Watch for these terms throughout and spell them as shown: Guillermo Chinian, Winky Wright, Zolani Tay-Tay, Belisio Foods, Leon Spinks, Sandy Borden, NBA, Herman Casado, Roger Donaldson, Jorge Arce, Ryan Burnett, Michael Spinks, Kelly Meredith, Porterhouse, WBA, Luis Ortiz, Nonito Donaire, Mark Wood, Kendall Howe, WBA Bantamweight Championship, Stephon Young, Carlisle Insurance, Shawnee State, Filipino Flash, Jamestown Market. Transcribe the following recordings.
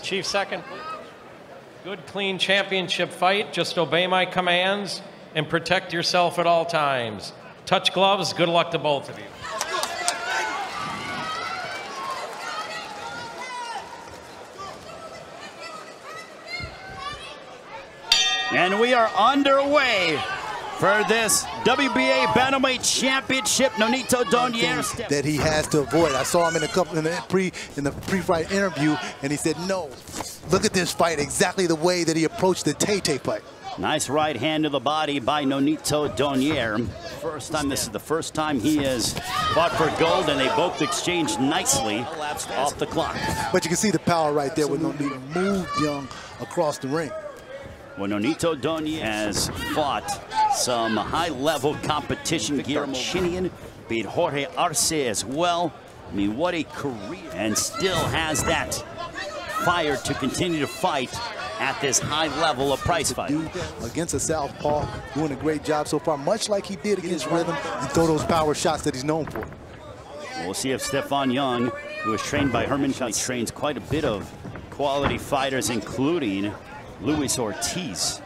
Chief second. Good, clean championship fight. Just obey my commands and protect yourself at all times. Touch gloves. Good luck to both of you. And we are underway for this WBA Bantamweight Championship. Nonito Donaire that he has to avoid. I saw him in a couple in the pre-fight interview, and he said, "No, look at this fight exactly the way that he approached the Tay-Tay fight." Nice right hand to the body by Nonito Donaire. This is the first time he has fought for gold, and they both exchanged nicely off the clock. But you can see the power right there with Nonito moved Young across the ring. Well, Nonito Donaire has fought some high-level competition. Guillermo Chinian beat Jorge Arce as well. I mean, what a career. And still has that fire to continue to fight at this high level of price fight. Against a southpaw, doing a great job so far, much like he did against Rhythm, and throw those power shots that he's known for. We'll see if Stephon Young, who is trained by Herman Casado, trains quite a bit of quality fighters, including Luis Ortiz.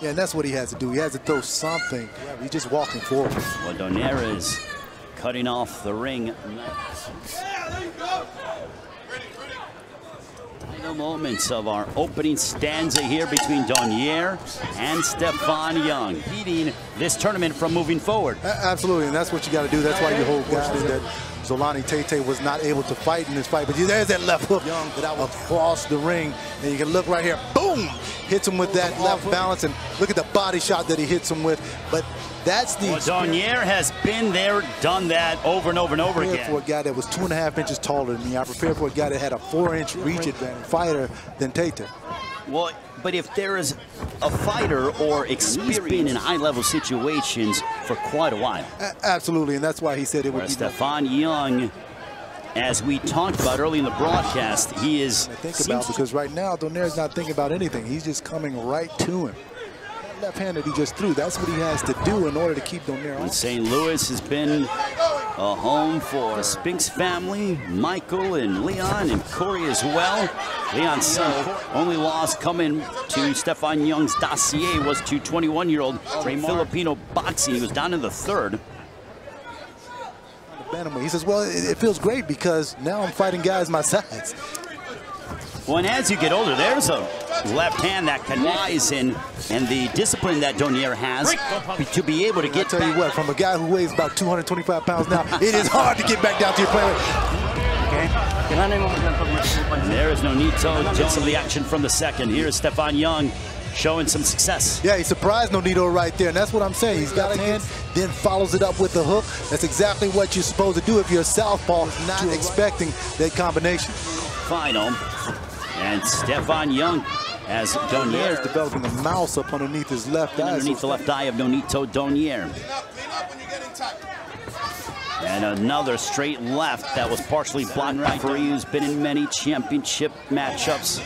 Yeah, and that's what he has to do. He has to throw something. Yeah, he's just walking forward. Well, Donaire is cutting off the ring. Yeah, there you go. Final moments of our opening stanza here between Donaire and Stephon Young, beating this tournament from moving forward. Absolutely, and that's what you got to do. That's why you hold guys that Zolani Tay-Tay was not able to fight in this fight, but there's that left hook that was across the ring, and you can look right here, boom! Hits him with that left balance, and look at the body shot that he hits him with, but that's the... Well, Donaire has been there, done that over and over and over again. I prepared for a guy that was 2.5 inches taller than me. I prepared for a guy that had a 4-inch reach advantage fighter than Tay-Tay. Well, but if there is a fighter or experience, he's been in high-level situations for quite a while. Absolutely, and that's why he said it would be Stephon Young, as we talked about early in the broadcast, he is... Because right now, Donaire's not thinking about anything. He's just coming right to him. That left hand that he just threw, that's what he has to do in order to keep Donaire on. St. Louis has been a home for the Spinks family, Michael and Leon and Corey as well. Leon's son only loss coming to Stephon Young's dossier was to 21-year-old Filipino boxing. He was down in the third. He says, well, it feels great because now I'm fighting guys my size. Well, and as you get older, there's a left hand that connects in, and the discipline that Donaire has to be able to get. I tell you what, from a guy who weighs about 225 pounds now, it is hard to get back down to your player. Okay. There is Nonito. Get some of the action from the second. Here is Stephon Young showing some success. Yeah, he surprised Nonito right there, and that's what I'm saying. He's got a hand, then follows it up with the hook. That's exactly what you're supposed to do if you're a southpaw, not expecting that combination. Final. And Stephon Young, as Donaire is developing a mouse up underneath his left eye. Underneath the left eye of Nonito Donaire. And another straight left that was partially blocked by referee who's been in many championship matchups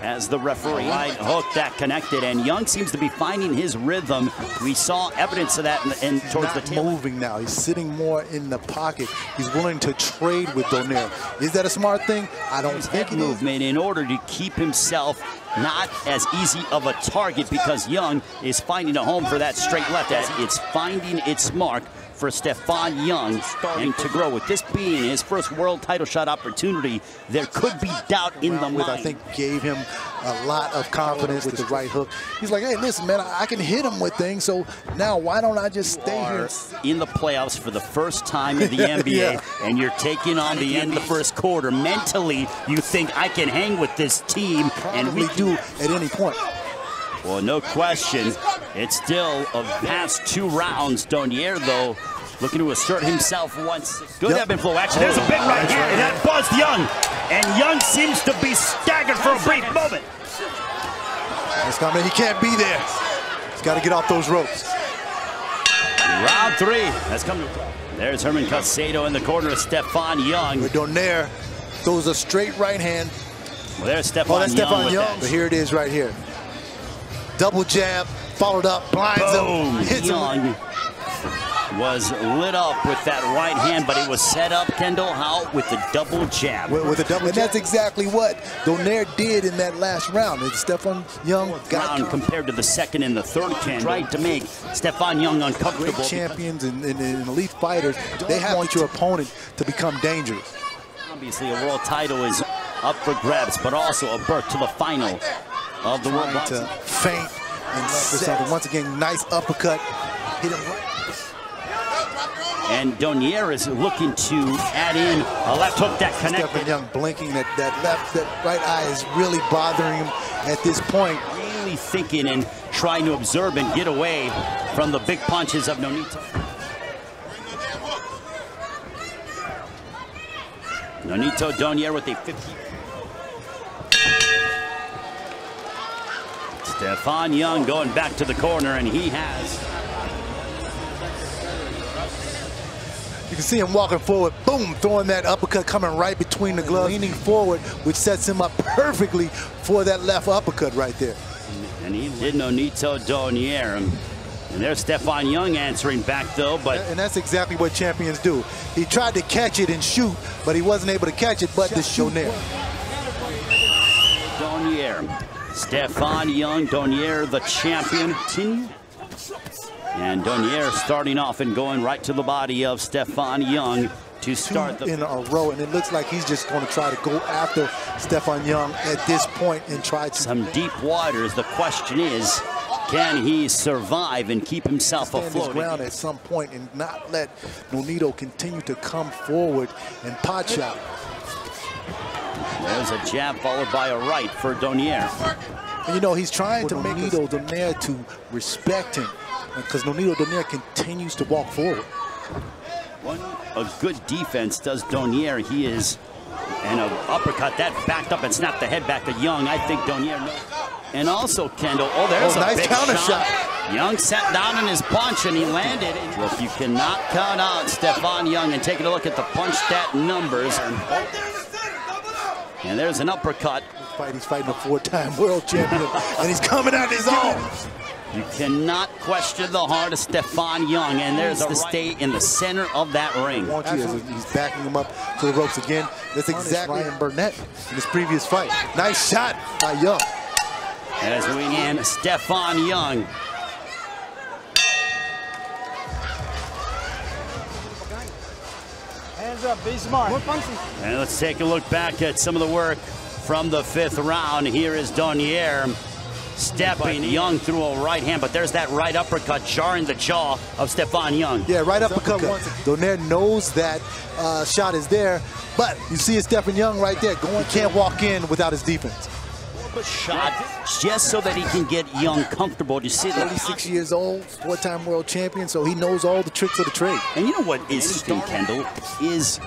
as the referee. Right hook that connected, and Young seems to be finding his rhythm. We saw evidence of that in towards the tail. He's moving now. He's sitting more in the pocket. He's willing to trade with Donaire. Is that a smart thing? I don't think it is. Movement in order to keep himself not as easy of a target because Young is finding a home for that straight left as it's finding its mark for Stephon Young and to grow. With this being his first world title shot opportunity, there could be doubt in the mind. I think gave him a lot of confidence with the right hook. He's like, hey, listen, man, I can hit him with things, so now why don't I just stay here? In the playoffs for the first time in the NBA, and you're taking on the end of the first quarter. Mentally, you think I can hang with this team, and we do at any point. Well, no question, it's still a past 2 rounds. Donaire, though, looking to assert himself once. Good ebb and flow action. There's a big right hand, and that buzzed Young. And Young seems to be staggered for a brief moment. He can't be there. He's got to get off those ropes. Round 3 has come to play. There's Herman Casado in the corner of Stephon Young. With Donaire, throws a straight right hand. Well, there's Stephon Young. But here it is right here. Double jab, followed up, blinds him, hits him. was lit up with that right hand, but it was set up, Kendall Howe, with the double jab. And that's exactly what Donaire did in that last round. And Stephon Young got round compared to the second and the third, tried to make Stephon Young uncomfortable. Great champions and elite fighters, they want your opponent to become dangerous. Obviously, a world title is up for grabs, but also a berth to the final of the world. To faint and set. Once again, nice uppercut. Hit him right. And Donaire is looking to add in a left hook that connected. Stephon Young blinking, that right eye is really bothering him at this point. Really thinking and trying to observe and get away from the big punches of Nonito. Nonito Donaire with a 50. Stephon Young going back to the corner, and he has. You can see him walking forward, boom, throwing that uppercut coming right between the gloves, leaning forward, which sets him up perfectly for that left uppercut right there. And he did Nonito Donaire. And there's Stephon Young answering back, though. And that's exactly what champions do. He tried to catch it and shoot, but he wasn't able to catch it, but to shoot there. Donaire. Stephon Young, Donaire, the champion. And Donaire starting off and going right to the body of Stephon Young to start the in a row, and it looks like he's just going to try to go after Stephon Young at this point and try to some deep waters. The question is, can he survive and keep himself afloat? Stand his ground at some point and not let Nonito continue to come forward and pot shot. There's a jab followed by a right for Donaire. And you know, he's trying to make Nonito Donaire to respect him, because Nonito Donaire continues to walk forward. A good defense does Donaire. He is, and an uppercut that backed up and snapped the head back to Young. I think Donaire knows. And also Kendall, there's a nice big counter shot. Young sat down in his punch and he landed. Well, if you cannot count out Stephon Young and take a look at the punch stat numbers. And there's an uppercut. He's fighting a four-time world champion and he's coming out his own. You cannot question the heart of Stephon Young, and there's the stay in the center of that ring. He's backing him up to the ropes again. That's exactly Ryan Burnett in his previous fight. Nice shot by Young. As we end Stephon Young. Hands up, be smart. And let's take a look back at some of the work from the fifth round. Here is Donaire. Stepping Young through a right hand, but there's that right uppercut jarring the jaw of Stephon Young. Yeah, right uppercut. Donaire knows that shot is there, but you see it's Stephon Young right there. He can't walk in without his defense. Shot just so that he can get Young comfortable. You see that? 36 years old, four-time world champion, so he knows all the tricks of the trade. And you know what is interesting, Kendall, is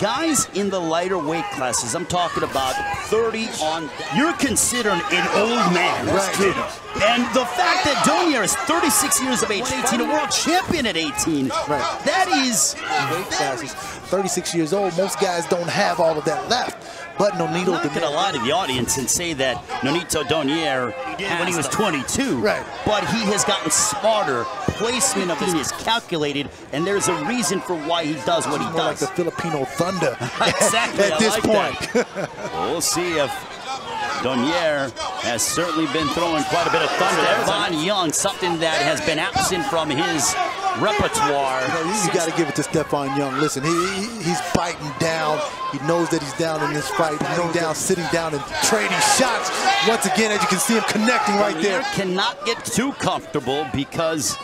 guys in the lighter weight classes, I'm talking about 30 on, you're considered an old man. Right. And the fact that Donaire is 36 years of age, 18, a world champion at 18, right. That is weight classes. 36 years old, most guys don't have all of that left. But Nonito Donaire. I'm not going to lie to the audience and say that Nonito Donaire, when he was 22, right. But he has gotten smarter. Placement of his is calculated, and there's a reason for why he does what he does. Like the Filipino Thunder. Exactly. At this point. We'll see if Donaire has certainly been throwing quite a bit of thunder. Stephon Young, something that has been absent from his repertoire. You know, you got to give it to Stephon Young. Listen, he's biting down. He knows that he's down in this fight. He's down, sitting down, and trading shots. Once again, as you can see him connecting right there. Cannot get too comfortable because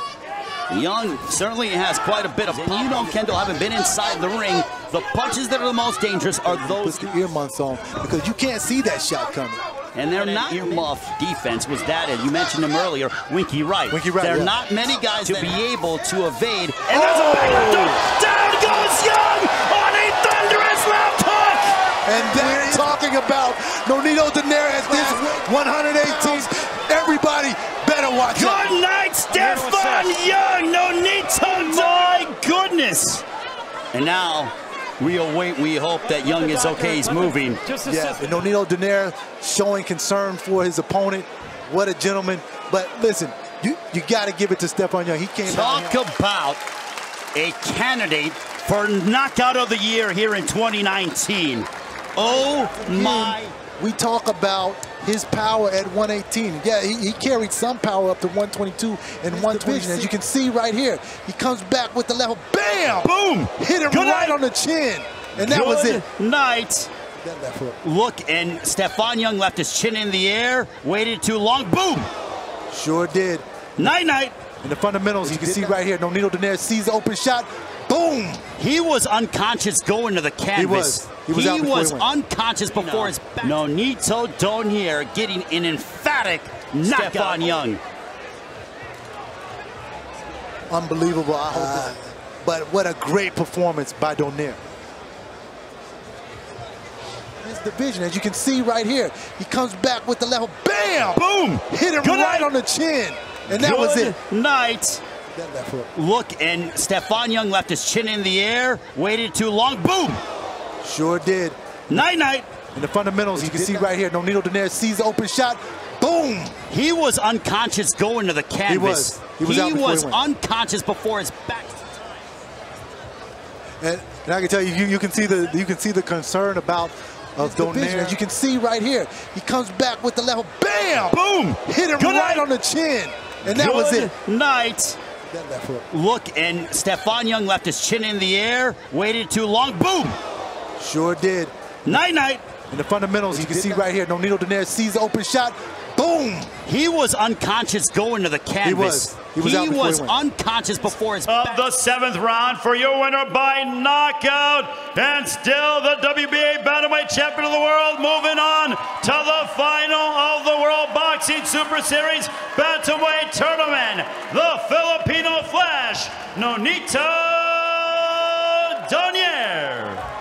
Young certainly has quite a bit of. You know, Kendall, haven't been inside the ring. The punches that are the most dangerous are those. Put the earmuffs on because you can't see that shot coming. And they're not earmuff defense was that, and you mentioned him earlier, Winky Wright. There are not many guys to be able to evade. And there's a big left. Down goes Young on a thunderous left hook. And they're talking about Nonito Donaire at this 118. Everybody better watch out. Good night, Stephon Young. Nonito, my goodness. And now we await, we hope that Young is okay, he's moving. Yeah, and Nonito Donaire showing concern for his opponent. What a gentleman. But listen, you got to give it to Stephon Young. He came out. Talk about a candidate for knockout of the year here in 2019. Oh my. We talk about his power at 118. Yeah, he carried some power up to 122 and 120. As you can see right here, he comes back with the level. Bam! Boom! Hit him right on the chin. And that was it. Good night. That left hook. Look, and Stephon Young left his chin in the air, waited too long. Boom! Sure did. Night-night. In the fundamentals, you can see right here, Nonito Donaire sees the open shot. Boom! He was unconscious going to the canvas. He was. He was unconscious before his back. Nonito Donaire getting an emphatic knock on Young. Unbelievable. I hope but what a great performance by Donaire. His division, as you can see right here, he comes back with the level. Bam! Boom! Hit him right on the chin. And that was it. Good night. That left hook. Look, and Stephon Young left his chin in the air, waited too long. Boom! Sure did. Night-night. In the fundamentals, you can see right here, Nonito Donaire sees the open shot. Boom! He was unconscious going to the canvas. He was. He was unconscious before his back. And I can tell you, you can see the concern about Donaire. As you can see right here, he comes back with the level. Bam! Boom! Hit him right on the chin. And that was it. Night. That left hook. Look, and Stephon Young left his chin in the air, waited too long. Boom! Sure did. Night-night. In the fundamentals, you can see right here, Nonito Donaire sees the open shot. Boom! He was unconscious going to the canvas. He was unconscious before his back. Of the seventh round for your winner by knockout, and still the WBA Bantamweight Champion of the World, moving on to the final of the World Boxing Super Series Bantamweight Tournament, the Filipino Flash, Nonito Donaire.